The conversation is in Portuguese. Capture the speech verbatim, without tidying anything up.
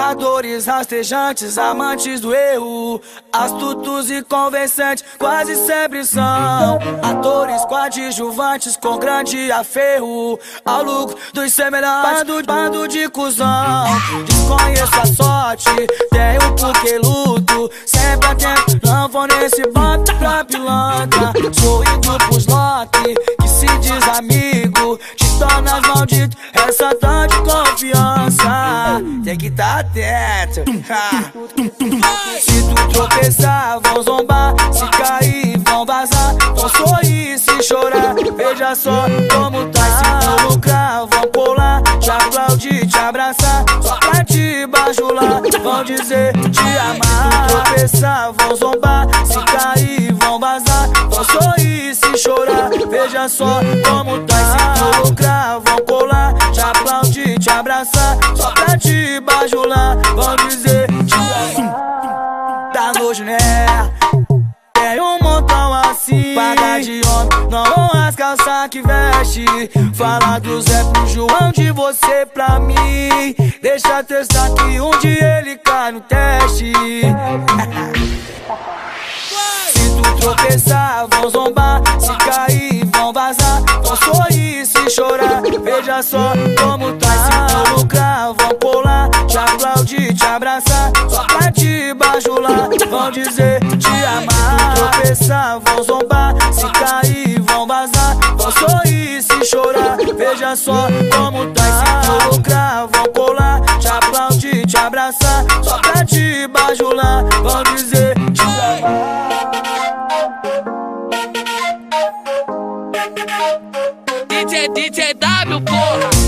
Tentadores rastejantes, amantes do erro, astutos e convencentes, quase sempre são atores coadjuvantes com grande aferro ao lucro dos semelhantes, bando, bando de cuzão. Desconheço a sorte, tenho porque luto, sempre atento, não vou nesse bota pra pilantra. Sou indo pros lotes que se diz amigo, te tornas maldito, essa tal de confiança. Tem que tá atento. Se tu tropeçar, vão zombar, se cair, vão vazar, vão sorrir, se chorar, veja só como tá. Se colocar, vão pular, te aplaudir, te abraçar, só pra te bajular, vão dizer te amar. Se tu tropeçar, vão zombar, se cair, vão vazar, vão sorrir, se chorar, veja só como tá. Se colocar, vão pular, te aplaudir, te abraçar, só pra te bajular, vão dizer te amar. Tá nojo, né? Tem um montão assim, paga de homem, não as calças que veste. Fala do Zé pro João, de você pra mim, deixa testar que um dia ele cai no teste. Se tu tropeçar, vão zombar, se cair, vão vazar, vão sorrir, se chorar, veja só como tá. Se colocar, vão pular, te aplaudir, te abraçar, só pra te bajular, vão dizer te amar. Se tropeçar, vão zombar, se cair, vão vazar, vão sorrir, se chorar, veja só como tá. Se colocar, vão pular, te aplaudir, te abraçar, só pra te bajular, vão dizer te amar. D J, D J W, porra!